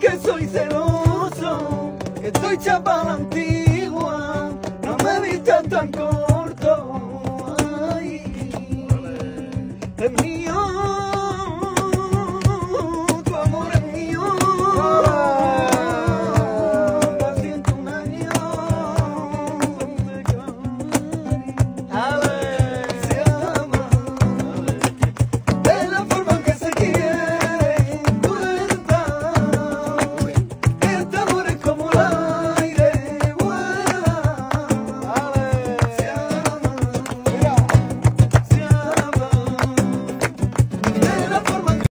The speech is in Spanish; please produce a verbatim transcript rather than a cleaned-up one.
Que soy celoso, que soy chapa la antigua, no me vistas tan corto, ay, de mí.